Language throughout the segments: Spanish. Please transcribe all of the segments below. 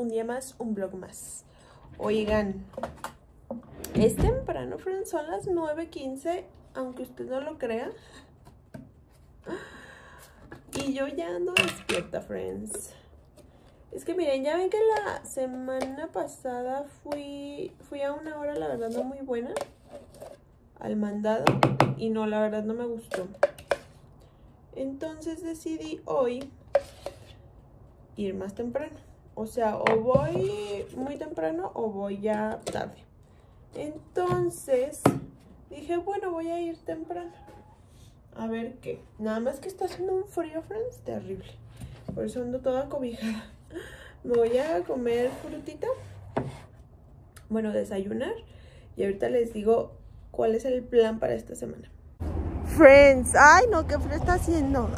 un día más, un vlog más. Oigan, es temprano, friends, son las 9:15, aunque usted no lo crea. Y yo ya ando despierta, friends. Es que miren, ya ven que la semana pasada fui a una hora, la verdad, no muy buena al mandado. Y no, la verdad no me gustó. Entonces decidí hoy ir más temprano. O sea, o voy muy temprano o voy ya tarde. Entonces dije, bueno, voy a ir temprano. A ver qué. Nada más que está haciendo un frío, friends, terrible. Por eso ando toda cobijada. Me voy a comer frutita. Bueno, desayunar. Y ahorita les digo cuál es el plan para esta semana. Friends, ay no, qué frío está haciendo.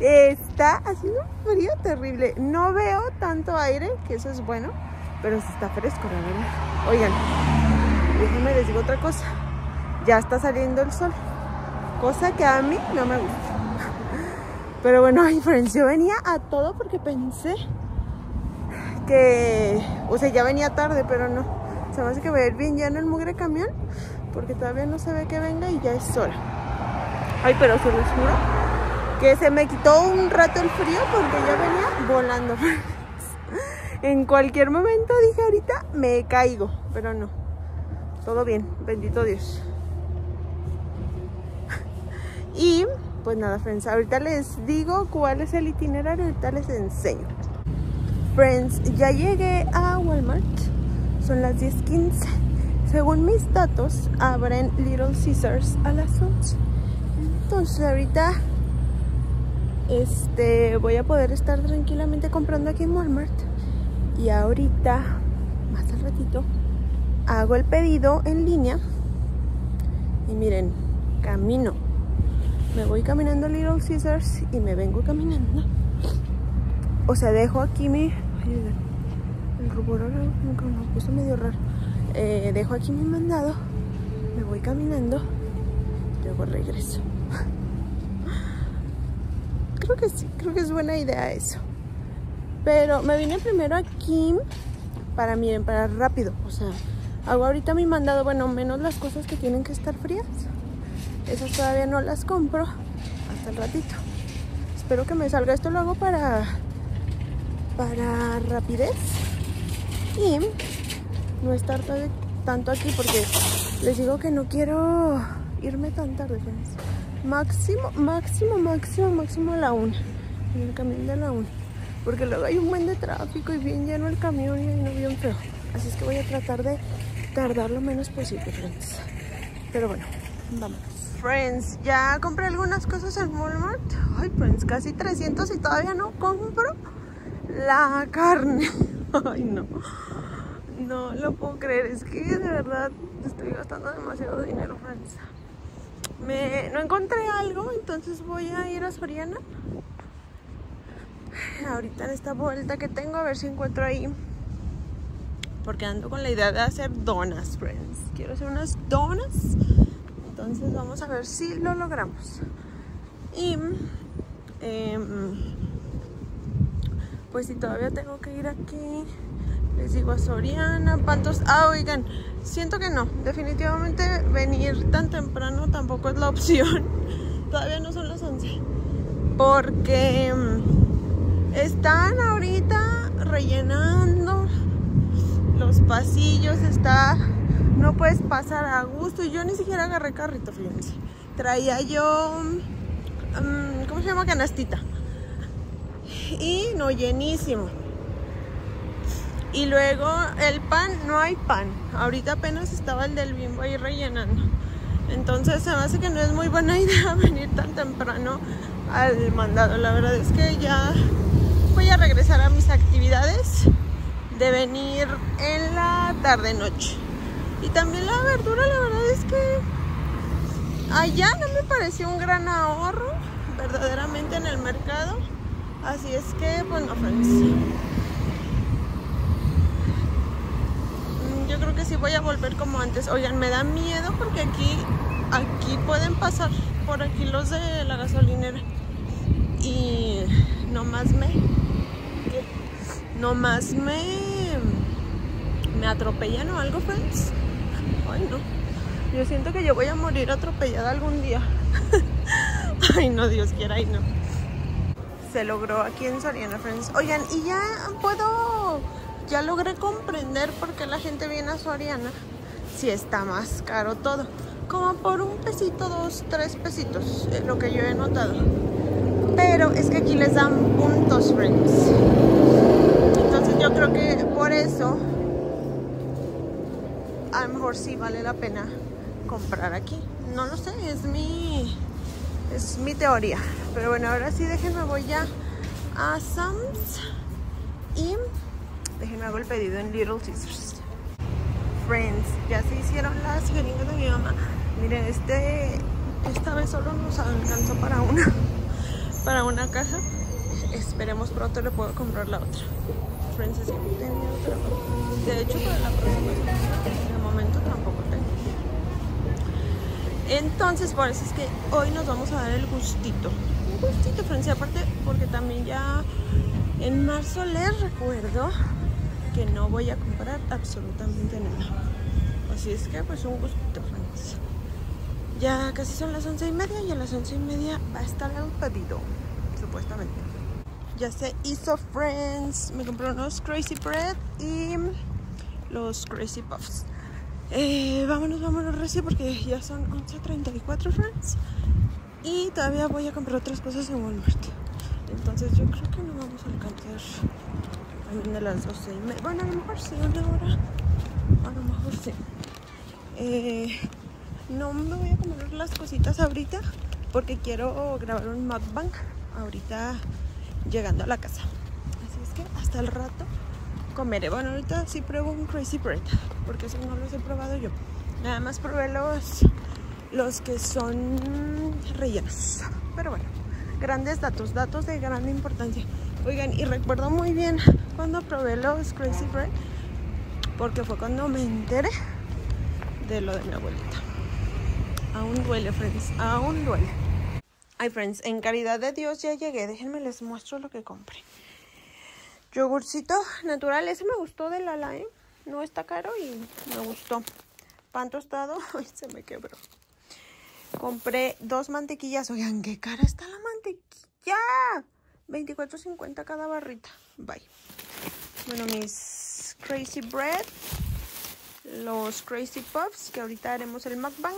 Está haciendo un frío terrible. No veo tanto aire, que eso es bueno. Pero sí está fresco, la verdad. Oigan, déjenme les digo otra cosa. Ya está saliendo el sol. Cosa que a mí no me gusta. Pero bueno, ay, friends, yo venía a todo porque pensé que... O sea, ya venía tarde, pero no. Se me hace que voy a ir bien lleno el mugre camión. Porque todavía no se ve que venga y ya es hora. Ay, pero se los juro que se me quitó un rato el frío porque yo venía volando. En cualquier momento dije, ahorita me caigo. Pero no. Todo bien, bendito Dios. Y pues nada, friends, ahorita les digo cuál es el itinerario, ahorita les enseño. Friends, ya llegué a Walmart, son las 10:15. Según mis datos, abren Little Caesars a las 11. Entonces ahorita voy a poder estar tranquilamente comprando aquí en Walmart. Y ahorita, más al ratito, hago el pedido en línea. Y miren, camino. Me voy caminando a Little Caesars y me vengo caminando. O sea, dejo aquí mi... El rubor nunca me puso medio raro. Dejo aquí mi mandado. Me voy caminando. Luego regreso. Creo que sí, creo que es buena idea eso. Pero me vine primero aquí para, miren, para rápido. O sea, hago ahorita mi mandado. Bueno, menos las cosas que tienen que estar frías. Esas todavía no las compro hasta el ratito. Espero que me salga. Esto lo hago para rapidez y no estar tanto aquí porque les digo que no quiero irme tan tarde, friends. Máximo a la 1. En el camión de la 1. Porque luego hay un buen de tráfico y bien lleno el camión y no bien feo. Así es que voy a tratar de tardar lo menos posible, friends. Pero bueno, vamos. Friends, ya compré algunas cosas en Walmart. Ay, friends, casi 300 y todavía no compro la carne. Ay, no. No lo puedo creer. Es que de verdad estoy gastando demasiado dinero, friends. No encontré algo, entonces voy a ir a Soriana. Ahorita en esta vuelta que tengo, a ver si encuentro ahí. Porque ando con la idea de hacer donas, friends. Quiero hacer unas donas. Entonces vamos a ver si lo logramos. Y pues si todavía tengo que ir aquí, les digo a Soriana, Pantos. Ah, oigan, siento que no, definitivamente venir tan temprano tampoco es la opción. Todavía no son las 11. Porque están ahorita rellenando los pasillos, está... No puedes pasar a gusto. Yo ni siquiera agarré carrito, fíjense. Traía yo... ¿cómo se llama? Canastita. Y no, llenísimo. Y luego el pan, no hay pan. Ahorita apenas estaba el del Bimbo ahí rellenando. Entonces se me hace que no es muy buena idea venir tan temprano al mandado. La verdad es que ya voy a regresar a mis actividades de venir en la tarde-noche. Y también la verdura, la verdad es que allá no me pareció un gran ahorro, verdaderamente, en el mercado. Así es que, pues no, friends. Yo creo que sí voy a volver como antes. Oigan, me da miedo porque aquí pueden pasar por aquí los de la gasolinera. Y nomás me... Nomás me atropellan o algo, friends. Ay, no. Yo siento que yo voy a morir atropellada algún día. Ay, no, Dios quiera, ay, no. Se logró aquí en Soriana, friends. Oigan, y ya puedo... Ya logré comprender por qué la gente viene a Soriana si está más caro todo. Como por un pesito, 2, 3 pesitos, es lo que yo he notado. Pero es que aquí les dan puntos, friends. Entonces yo creo que por eso a lo mejor sí vale la pena comprar aquí. No lo sé, es mi teoría. Pero bueno, ahora sí déjenme voy ya a Sam's y... Déjenme hago el pedido en Little Scissors. Friends, ya se hicieron las jeringas de mi mamá. Miren, esta vez solo nos alcanzó para una caja. Esperemos pronto le puedo comprar la otra. Friends, sí, tenía otra. De hecho, para la próxima de momento tampoco tengo. Entonces, por eso es que hoy nos vamos a dar el gustito. Un gustito, Friends, y aparte porque también ya en marzo les recuerdo que no voy a comprar absolutamente nada. Así es que pues un gustito, friends. Ya casi son las 11:30 y a las 11:30 va a estar el pedido, supuestamente. Ya se hizo, friends. Me compré unos Crazy Bread y los Crazy Puffs. Vámonos recién porque ya son 11:34, friends. Y todavía voy a comprar otras cosas en Walmart. Entonces yo creo que no vamos a alcanzar... de las 12:30. Bueno, a lo mejor sí, una hora. A lo mejor sí. No me voy a comprar las cositas ahorita porque quiero grabar un mukbang ahorita llegando a la casa. Así es que hasta el rato comeré. Bueno, ahorita sí pruebo un Crazy Bread porque eso no los he probado yo. Nada más probé los que son rellenos. Pero bueno, grandes datos de gran importancia. Oigan, y recuerdo muy bien cuando probé los Crazy Bread porque fue cuando me enteré de lo de mi abuelita. Aún duele, friends, aún duele. Ay, friends, en caridad de Dios ya llegué. Déjenme les muestro lo que compré. Yogurcito natural, ese me gustó de la Lime. No está caro y me gustó. Pan tostado, ay, se me quebró. Compré 2 mantequillas. Oigan, qué cara está la mantequilla. $24.50 cada barrita. Bye. Bueno, mis Crazy Bread, los Crazy Puffs, que ahorita haremos el mukbang,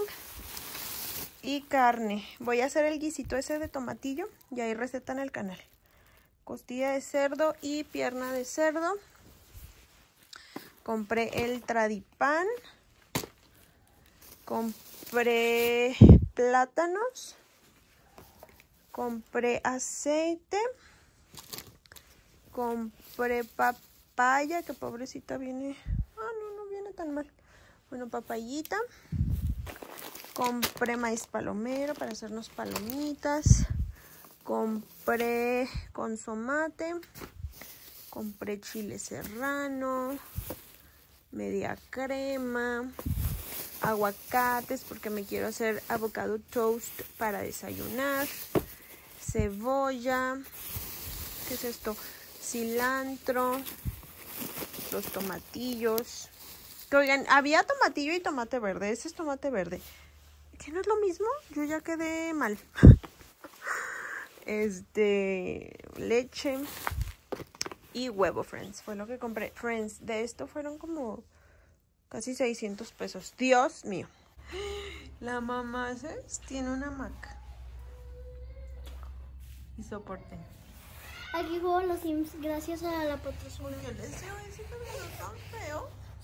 y carne. Voy a hacer el guisito ese de tomatillo y ahí receta en el canal. Costilla de cerdo y pierna de cerdo. Compré el tradipan. Compré plátanos. Compré aceite, compré papaya, que pobrecita viene, no viene tan mal. Bueno, papayita, compré maíz palomero para hacernos palomitas, compré consomate, compré chile serrano, media crema, aguacates porque me quiero hacer avocado toast para desayunar. Cebolla, ¿qué es esto? Cilantro, los tomatillos. Que oigan, había tomatillo y tomate verde. Ese es tomate verde. ¿Que no es lo mismo? Yo ya quedé mal. Leche y huevo, friends. Fue lo que compré. Friends, de esto fueron como casi $600. Dios mío. La mamá tiene una hamaca. Y soporten. Aquí jugó los Sims gracias a la protección.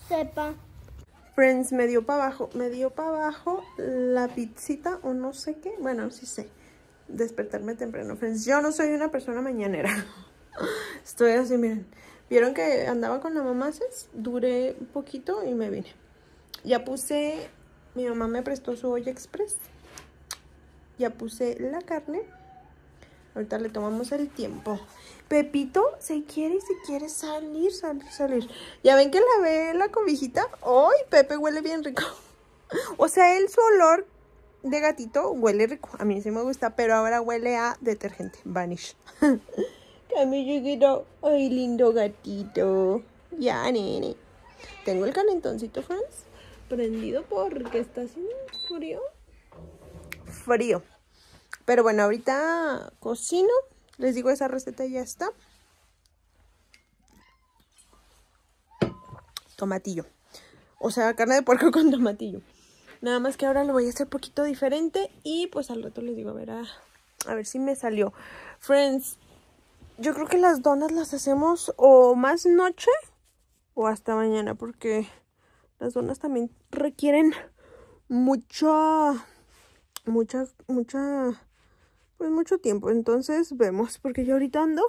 Sepa. Friends, me dio para abajo la pizzita o no sé qué. Bueno, sí sé. Despertarme temprano, friends. Yo no soy una persona mañanera. Estoy así, miren. Vieron que andaba con la mamá, duré un poquito y me vine. Ya puse, mi mamá me prestó su olla express. Ya puse la carne. Ahorita le tomamos el tiempo. Pepito se quiere salir. ¿Ya ven que lavé la cobijita? ¡Ay, Pepe huele bien rico! O sea, su olor de gatito huele rico. A mí sí me gusta, pero ahora huele a detergente. Vanish. También yo quiero... ¡Ay, lindo gatito! Ya, nene. Tengo el calentoncito, friends, prendido porque está haciendo frío. Frío. Pero bueno, ahorita cocino. Les digo, esa receta ya está. Tomatillo. O sea, carne de puerco con tomatillo. Nada más que ahora lo voy a hacer un poquito diferente. Y pues al rato les digo, a ver si me salió. Friends, yo creo que las donas las hacemos o más noche o hasta mañana. Porque las donas también requieren mucho tiempo. Entonces vemos, porque yo ahorita ando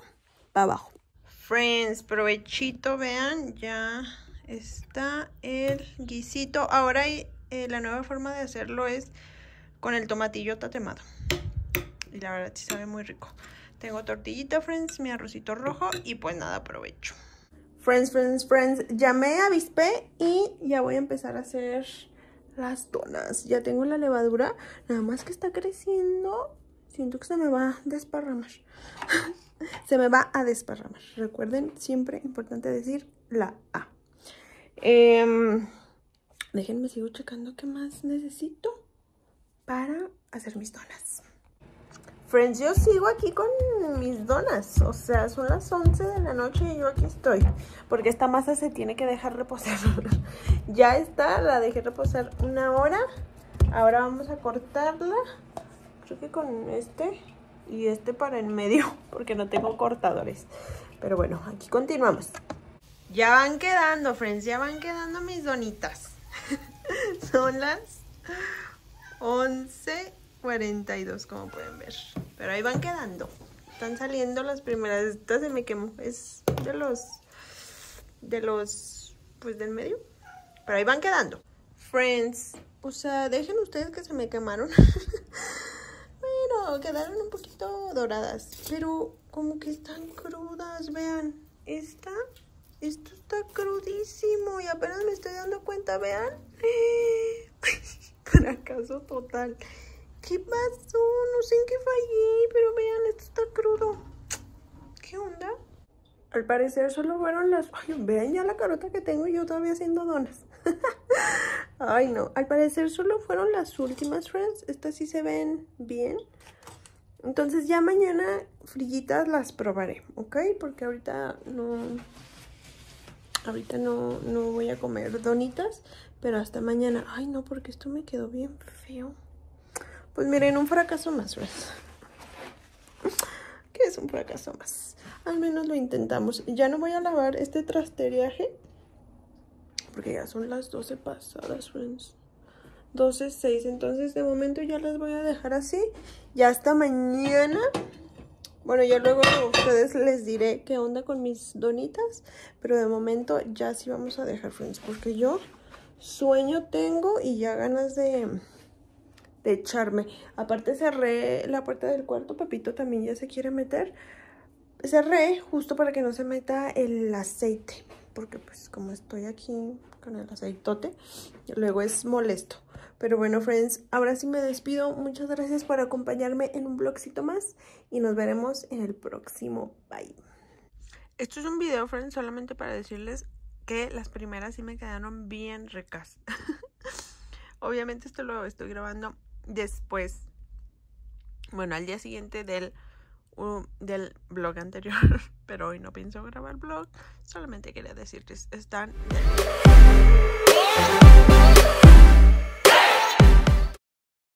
para abajo. Friends, provechito, vean, ya está el guisito. Ahora la nueva forma de hacerlo es con el tomatillo tatemado. Y la verdad sí sabe muy rico. Tengo tortillita, friends, mi arrocito rojo y pues nada, provecho. Friends, ya me avispé y ya voy a empezar a hacer las donas. Ya tengo la levadura, nada más que está creciendo. Siento que se me va a desparramar. Se me va a desparramar. Recuerden, siempre importante decir la A. Déjenme, sigo checando qué más necesito para hacer mis donas. Friends, yo sigo aquí con mis donas. O sea, son las 11 de la noche y yo aquí estoy. Porque esta masa se tiene que dejar reposar. Ya está, la dejé reposar una hora. Ahora vamos a cortarla. Creo que con este y este para en medio, porque no tengo cortadores. Pero bueno, aquí continuamos. Ya van quedando, friends, ya van quedando mis donitas. Son las 11:42, como pueden ver. Pero ahí van quedando. Están saliendo las primeras. Esta se me quemó. Es de los... pues del medio. Pero ahí van quedando. Friends, o sea, dejen ustedes que se me quemaron. Bueno, quedaron un poquito doradas. Pero como que están crudas, vean. Esto está crudísimo y apenas me estoy dando cuenta, vean. Fracaso total. ¿Qué pasó? No sé en qué fallé, pero vean, esto está crudo. ¿Qué onda? Al parecer solo fueron las... Ay, vean ya la carota que tengo yo todavía haciendo donas. Ay, no. Al parecer solo fueron las últimas, friends. Estas sí se ven bien. Entonces ya mañana frillitas las probaré, ¿ok? Porque ahorita no... Ahorita no voy a comer donitas, pero hasta mañana. Ay, no, porque esto me quedó bien feo. Pues miren, un fracaso más, ¿verdad? ¿Qué es un fracaso más? Al menos lo intentamos. Ya no voy a lavar este trasteriaje, porque ya son las 12 pasadas, friends. 12:06, entonces de momento ya las voy a dejar así. Ya hasta mañana... Bueno, ya luego a ustedes les diré qué onda con mis donitas. Pero de momento ya sí vamos a dejar, friends. Porque yo sueño tengo y ya ganas de echarme. Aparte cerré la puerta del cuarto. Pepito también ya se quiere meter. Cerré justo para que no se meta el aceite. Porque pues como estoy aquí con el aceitote, luego es molesto. Pero bueno, friends, ahora sí me despido. Muchas gracias por acompañarme en un vlogcito más. Y nos veremos en el próximo. Bye. Esto es un video, friends, solamente para decirles que las primeras sí me quedaron bien ricas. Obviamente esto lo estoy grabando después. Bueno, al día siguiente del vlog anterior. Pero hoy no pienso grabar vlog. Solamente quería decirles, están...